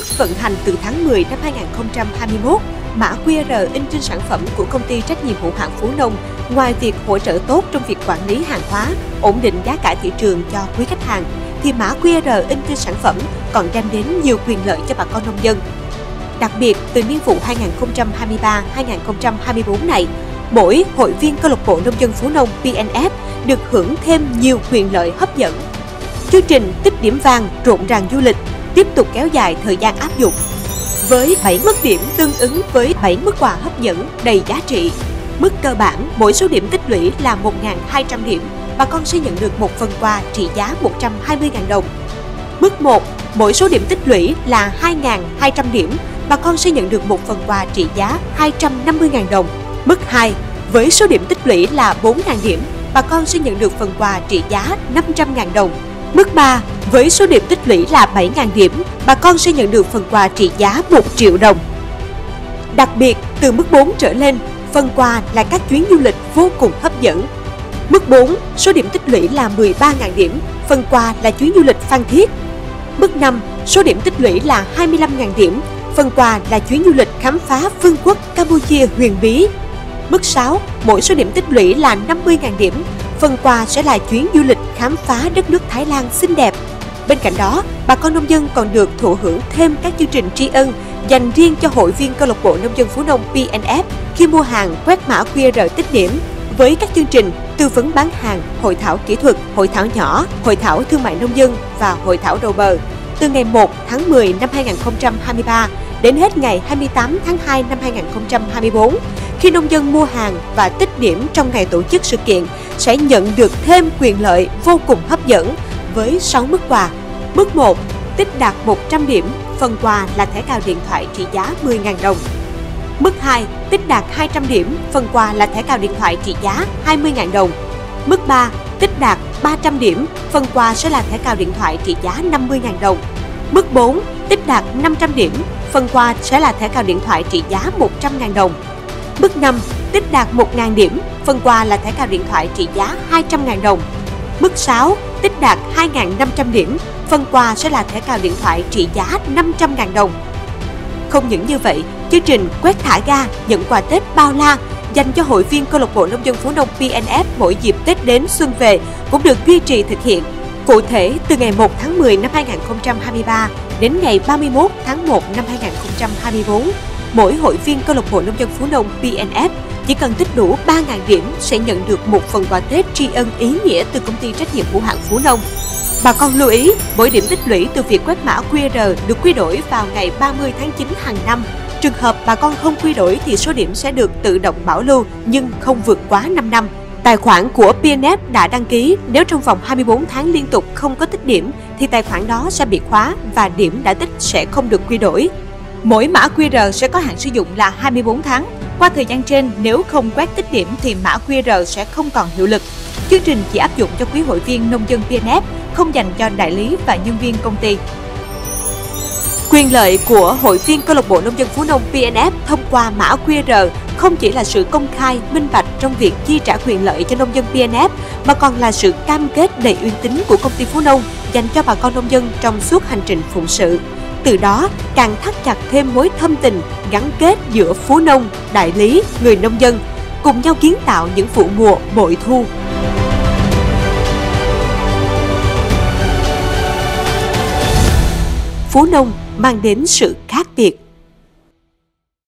thức vận hành từ tháng 10 năm 2021, mã QR in trên sản phẩm của công ty trách nhiệm hữu hạn Phú Nông, ngoài việc hỗ trợ tốt trong việc quản lý hàng hóa, ổn định giá cả thị trường cho quý khách hàng, thì mã QR in trên sản phẩm còn đem đến nhiều quyền lợi cho bà con nông dân. Đặc biệt, từ niên vụ 2023-2024 này, mỗi hội viên câu lạc bộ nông dân Phú Nông PNF được hưởng thêm nhiều quyền lợi hấp dẫn. Chương trình tích điểm vàng rộn ràng du lịch tiếp tục kéo dài thời gian áp dụng, với 7 mức điểm tương ứng với 7 mức quà hấp dẫn đầy giá trị. Mức cơ bản, mỗi số điểm tích lũy là 1.200 điểm, bà con sẽ nhận được một phần quà trị giá 120.000 đồng. Mức 1, mỗi số điểm tích lũy là 2.200 điểm, bà con sẽ nhận được một phần quà trị giá 250.000 đồng. Mức 2, với số điểm tích lũy là 4.000 điểm, bà con sẽ nhận được phần quà trị giá 500.000 đồng. Mức 3, với số điểm tích lũy là 7.000 điểm, bà con sẽ nhận được phần quà trị giá 1 triệu đồng. Đặc biệt, từ mức 4 trở lên, phần quà là các chuyến du lịch vô cùng hấp dẫn. Mức 4, số điểm tích lũy là 13.000 điểm, phần quà là chuyến du lịch Phan Thiết. Mức 5, số điểm tích lũy là 25.000 điểm, phần quà là chuyến du lịch khám phá vương quốc Campuchia huyền bí. Mức 6, mỗi số điểm tích lũy là 50.000 điểm, phần quà sẽ là chuyến du lịch khám phá đất nước Thái Lan xinh đẹp. Bên cạnh đó, bà con nông dân còn được thụ hưởng thêm các chương trình tri ân dành riêng cho hội viên câu lạc bộ nông dân Phú Nông PNF khi mua hàng quét mã QR tích điểm, với các chương trình tư vấn bán hàng, hội thảo kỹ thuật, hội thảo nhỏ, hội thảo thương mại nông dân và hội thảo đầu bờ. Từ ngày 1 tháng 10 năm 2023 đến hết ngày 28 tháng 2 năm 2024, khi nông dân mua hàng và tích điểm trong ngày tổ chức sự kiện sẽ nhận được thêm quyền lợi vô cùng hấp dẫn với 6 mức quà. Mức 1, tích đạt 100 điểm, phần quà là thẻ cào điện thoại trị giá 10.000 đồng. Mức 2, tích đạt 200 điểm, phần quà là thẻ cào điện thoại trị giá 20.000 đồng. Mức 3, tích đạt 300 điểm, phần quà sẽ là thẻ cào điện thoại trị giá 50.000 đồng. Mức 4, tích đạt 500 điểm, phần quà sẽ là thẻ cào điện thoại trị giá 100.000 đồng. Mức 5, tích đạt 1.000 điểm, phần quà là thẻ cào điện thoại trị giá 200.000 đồng. Mức 6, tích đạt 2.500 điểm, phần quà sẽ là thẻ cào điện thoại trị giá 500.000 đồng. Không những như vậy, chương trình quét thả ga nhận quà Tết bao la dành cho hội viên câu lạc bộ nông dân Phú Nông PNF mỗi dịp Tết đến xuân về cũng được duy trì thực hiện. Cụ thể, từ ngày 1 tháng 10 năm 2023 đến ngày 31 tháng 1 năm 2024, mỗi hội viên câu lạc bộ nông dân Phú Nông PNF chỉ cần tích đủ 3.000 điểm sẽ nhận được một phần quà Tết tri ân ý nghĩa từ công ty trách nhiệm hữu hạn Phú Nông. Bà con lưu ý, mỗi điểm tích lũy từ việc quét mã QR được quy đổi vào ngày 30 tháng 9 hàng năm. Trường hợp bà con không quy đổi thì số điểm sẽ được tự động bảo lưu nhưng không vượt quá 5 năm. Tài khoản của PNF đã đăng ký, nếu trong vòng 24 tháng liên tục không có tích điểm thì tài khoản đó sẽ bị khóa và điểm đã tích sẽ không được quy đổi. Mỗi mã QR sẽ có hạn sử dụng là 24 tháng. Qua thời gian trên, nếu không quét tích điểm thì mã QR sẽ không còn hiệu lực. Chương trình chỉ áp dụng cho quý hội viên nông dân PNF, không dành cho đại lý và nhân viên công ty. Quyền lợi của hội viên câu lạc bộ nông dân Phú Nông PNF thông qua mã QR không chỉ là sự công khai, minh bạch trong việc chi trả quyền lợi cho nông dân PNF mà còn là sự cam kết đầy uy tín của công ty Phú Nông dành cho bà con nông dân trong suốt hành trình phụng sự. Từ đó, càng thắt chặt thêm mối thâm tình, gắn kết giữa Phú Nông, đại lý, người nông dân, cùng nhau kiến tạo những vụ mùa bội thu. Phú Nông mang đến sự khác